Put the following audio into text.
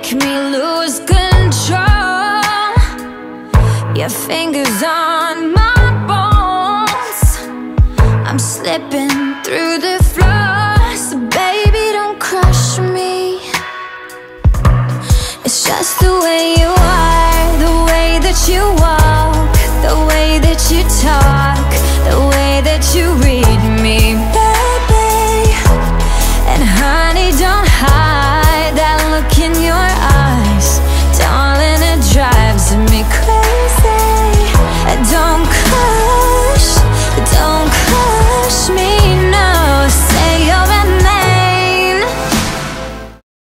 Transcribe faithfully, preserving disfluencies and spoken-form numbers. make me lose control. Your fingers on my bones, I'm slipping through the floor. So baby, don't crush me. It's just the way you